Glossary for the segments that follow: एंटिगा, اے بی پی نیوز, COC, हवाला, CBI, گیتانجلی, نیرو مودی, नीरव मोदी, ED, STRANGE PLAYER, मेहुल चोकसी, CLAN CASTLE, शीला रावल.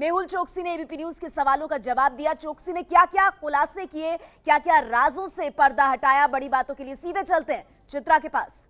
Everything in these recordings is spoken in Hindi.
मेहुल चोकसी ने एबीपी न्यूज के सवालों का जवाब दिया। चोकसी ने क्या क्या खुलासे किए, क्या क्या राजों से पर्दा हटाया। बड़ी बातों के लिए सीधे चलते हैं चित्रा के पास।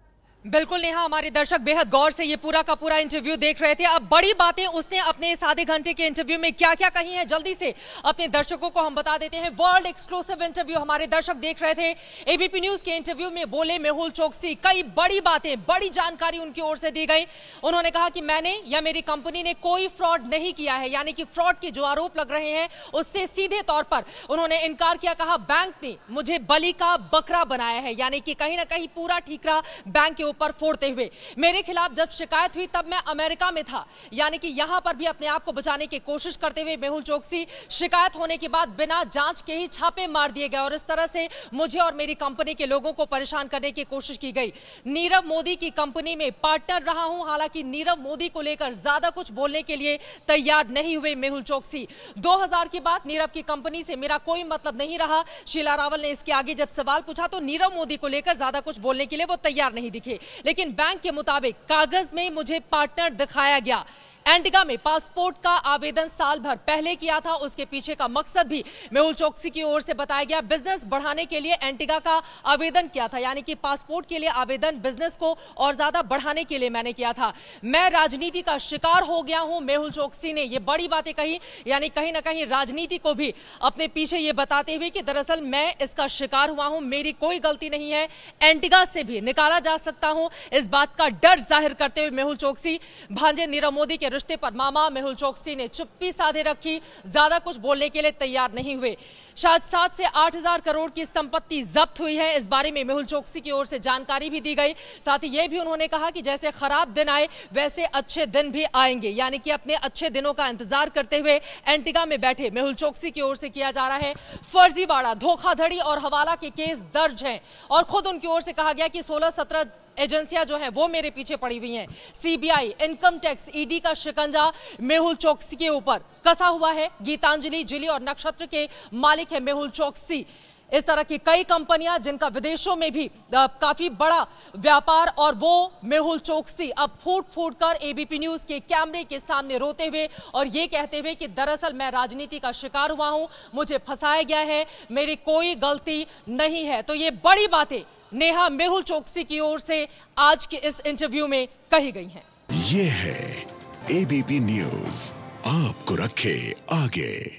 बिल्कुल नेहा, हमारे दर्शक बेहद गौर से ये पूरा का पूरा इंटरव्यू देख रहे थे। अब बड़ी बातें उसने अपने इस आधे घंटे के इंटरव्यू में क्या क्या कही हैं जल्दी से अपने दर्शकों को हम बता देते हैं। वर्ल्ड एक्सक्लूसिव इंटरव्यू हमारे दर्शक देख रहे थे। एबीपी न्यूज के इंटरव्यू में बोले मेहुल चोकसी, कई बड़ी बातें, बड़ी जानकारी उनकी ओर से दी गई। उन्होंने कहा कि मैंने या मेरी कंपनी ने कोई फ्रॉड नहीं किया है, यानी कि फ्रॉड के जो आरोप लग रहे हैं उससे सीधे तौर पर उन्होंने इनकार किया। कहा बैंक ने मुझे बलि का बकरा बनाया है, यानी कि कहीं ना कहीं पूरा ठीकरा बैंक के ऊपर फोड़ते हुए। मेरे खिलाफ जब शिकायत हुई तब मैं अमेरिका में था, यानी कि यहां पर भी अपने आप को बचाने की कोशिश करते हुए मेहुल चोकसी शिकायत होने के बाद बिना जांच के ही छापे मार दिए गए और इस तरह से मुझे और मेरी कंपनी के लोगों को परेशान करने की कोशिश की गई। नीरव मोदी की कंपनी में पार्टनर रहा हूं, हालांकि नीरव मोदी को लेकर ज्यादा कुछ बोलने के लिए तैयार नहीं हुए मेहुल चोकसी। 2000 के बाद नीरव की कंपनी से मेरा कोई मतलब नहीं रहा। शीला रावल ने इसके आगे जब सवाल पूछा तो नीरव मोदी को लेकर ज्यादा कुछ बोलने के लिए वो तैयार नहीं दिखे, लेकिन बैंक के मुताबिक कागज में मुझे पार्टनर दिखाया गया। एंटिगा में पासपोर्ट का आवेदन साल भर पहले किया था, उसके पीछे का मकसद भी मेहुल चोकसी की ओर से बताया गया। बिजनेस बढ़ाने के लिए एंटिगा का आवेदन किया था, यानी कि पासपोर्ट के लिए आवेदन बिजनेस को और ज्यादा बढ़ाने के लिए मैंने किया था। मैं राजनीति का शिकार हो गया हूं, मेहुल चोकसी ने ये बड़ी बातें कही, यानी कहीं ना कहीं राजनीति को भी अपने पीछे ये बताते हुए कि दरअसल मैं इसका शिकार हुआ हूं, मेरी कोई गलती नहीं है, एंटिगा से भी निकाला जा सकता हूं। इस बात का डर जाहिर करते हुए मेहुल चोकसी भांजे नीरव मोदी के रिश्ते पर मामा मेहुल चोकसी ने चुप्पी साधे रखी, ज्यादा कुछ बोलने के लिए तैयार नहीं हुए। शायद 7 से 8 हजार करोड़ की संपत्ति जब्त हुई है, इस बारे में मेहुल चोकसी की ओर से जानकारी भी दी गई। साथ ही यह भी उन्होंने कहा कि जैसे खराब दिन आए वैसे अच्छे दिन भी आएंगे, यानी कि अपने अच्छे दिनों का इंतजार करते हुए एंटिगा में बैठे मेहुल चोकसी की ओर से किया जा रहा है। फर्जीवाड़ा, धोखाधड़ी और हवाला के केस दर्ज हैं और खुद उनकी ओर से कहा गया कि 16-17 एजेंसियां जो हैं वो मेरे पीछे पड़ी हुई हैं। CBI, इनकम टैक्स, ED का शिकंजा मेहुल चोकसी के ऊपर कसा हुआ है। गीतांजलि, जिली और नक्षत्र के मालिक है मेहुल चोकसी। इस तरह की कई कंपनियां जिनका विदेशों में भी काफी बड़ा व्यापार, और वो मेहुल चोकसी अब फूट फूट कर एबीपी न्यूज के कैमरे के सामने रोते हुए और ये कहते हुए कि दरअसल मैं राजनीति का शिकार हुआ हूं, मुझे फंसाया गया है, मेरी कोई गलती नहीं है। तो ये बड़ी बातें नेहा मेहुल चोकसी की ओर से आज के इस इंटरव्यू में कही गई हैं। ये है एबीपी न्यूज, आपको रखे आगे।